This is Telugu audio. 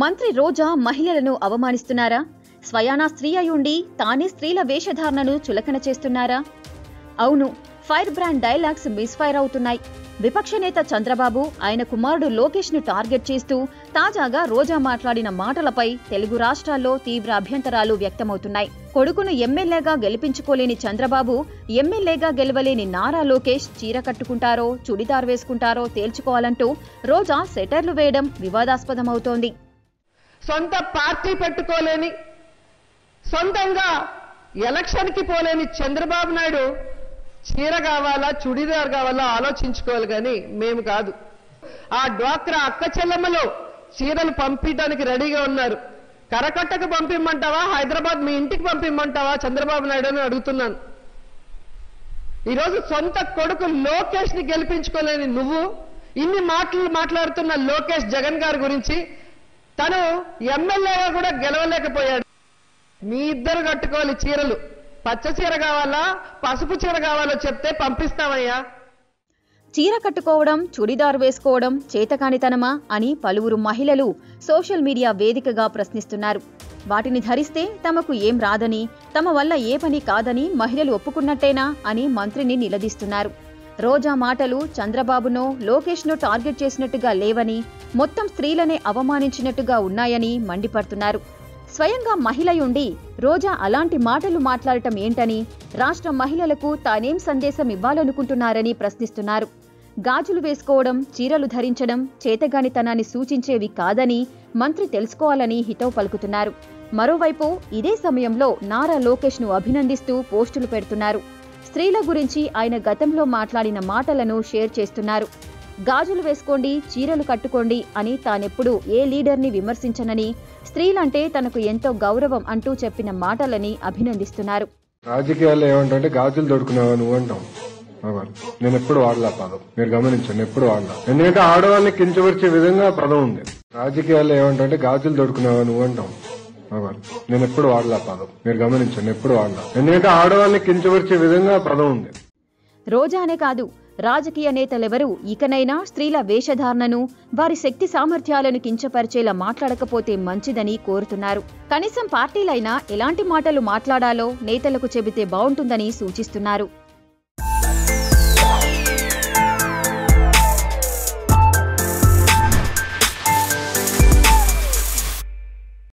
మంత్రి రోజా మహిళలను అవమానిస్తున్నారా? స్వయానా స్త్రీ అయ్యుండి తానే స్త్రీల వేషధారణను చులకన చేస్తున్నారా? అవును, fire brand dialogues miss fire అవుతున్నాయి. విపక్ష నేత చంద్రబాబు ఆయన కుమారుడు లోకేష్ ను టార్గెట్ చేస్తూ తాజాగా రోజా మాట్లాడిన మాటలపై తెలుగు రాష్ట్రాల్లో తీవ్ర అభ్యంతరాలు వ్యక్తమవుతున్నాయి. కొడుకును ఎమ్మెల్యేగా గెలిపించుకోలేని చంద్రబాబు, ఎమ్మెల్యేగా గెలవలేని నారా లోకేష్ చీర కట్టుకుంటారో చుడిదార్ వేసుకుంటారో తేల్చుకోవాలంటూ రోజా సెటర్లు వేయడం వివాదాస్పదమవుతోంది. సొంత పార్టీ పెట్టుకోలేని, సొంతంగా ఎలక్షన్ కి పోలేని చంద్రబాబు నాయుడు చీర కావాలా చుడిదార్ కావాలా ఆలోచించుకోవాలి, కానీ మేము కాదు. ఆ డ్వాక్రా అక్క చెల్లెమ్మలు చీరలు పంపించడానికి రెడీగా ఉన్నారు. కరకట్టకు పంపిమ్మంటావా, హైదరాబాద్ మీ ఇంటికి పంపిమ్మంటావా చంద్రబాబు నాయుడు అని అడుగుతున్నాను. ఈరోజు సొంత కొడుకు లోకేష్ ని గెలిపించుకోలేని నువ్వు ఇన్ని మాటలు మాట్లాడుతున్న లోకేష్ జగన్ గారి గురించి, తను ఎమ్మెల్యేగా కూడా గెలవలేకపోయాడు. మీ ఇద్దరు కట్టుకోవాలి చీరలు, పచ్చ చీర కావాలా పసుపు చీర కావాలో చెప్తే పంపిస్తామయ్యా. చీర కట్టుకోవడం, చుడిదార్ వేసుకోవడం చేతకానితనమా అని పలువురు మహిళలు సోషల్ మీడియా వేదికగా ప్రశ్నిస్తున్నారు. వాటిని ధరిస్తే తమకు ఏం రాదని, తమ వల్ల ఏ పని కాదని మహిళలు ఒప్పుకున్నట్టేనా అని మంత్రిని నిలదీస్తున్నారు. రోజా మాటలు చంద్రబాబునో లోకేష్నో టార్గెట్ చేసినట్టుగా లేవని, మొత్తం స్త్రీలనే అవమానించినట్టుగా ఉన్నాయని మండిపడుతున్నారు. స్వయంగా మహిళయుండి రోజా అలాంటి మాటలు మాట్లాడటం ఏంటని, రాష్ట్ర మహిళలకు తానేం సందేశం ఇవ్వాలనుకుంటున్నారని ప్రశ్నిస్తున్నారు. గాజులు వేసుకోవడం, చీరలు ధరించడం చేతగానితనాన్ని సూచించేవి కాదని మంత్రి తెలుసుకోవాలని హితవు పలుకుతున్నారు. మరోవైపు ఇదే సమయంలో నారా లోకేష్ను అభినందిస్తూ పోస్టులు పెడుతున్నారు. స్త్రీల గురించి ఆయన గతంలో మాట్లాడిన మాటలను షేర్ చేస్తున్నారు. గాజులు వేసుకోండి, చీరలు కట్టుకోండి అని తానెప్పుడు ఏ లీడర్ని విమర్శించనని, స్త్రీలంటే తనకు ఎంతో గౌరవం అంటూ చెప్పిన మాటలని అభినందిస్తున్నారు. రాజకీయాల్లో ఏమంటే గాజులు దొడుకున్నావా నువ్వు అంటాం. నేను ఎప్పుడు వాడలా పదం, మీరు గమనించండి, ఎప్పుడు వాడలా. ఎందుకంటే ఆడవాళ్ళని కించపరిచే విధంగా పదం ఉంది. రాజకీయాల్లో ఏమంటే గాజులు దొడుకున్నావా నువ్వు అంటాం. నేను ఎప్పుడు వాడలా పదం, మీరు గమనించండి, ఎప్పుడు వాడలా. ఎందుకంటే ఆడవాళ్ళని కించపరిచే విధంగా పదం ఉంది. రోజానే కాదు, రాజకీయ నేతలెవరూ ఇకనైనా స్త్రీల వేషధారణను, వారి శక్తి సామర్థ్యాలను కించపరిచేలా మాట్లాడకపోతే మంచిదని కోరుతున్నారు. కనీసం పార్టీలైనా ఎలాంటి మాటలు మాట్లాడాలో నేతలకు చెబితే బావుంటుందని సూచిస్తున్నారు.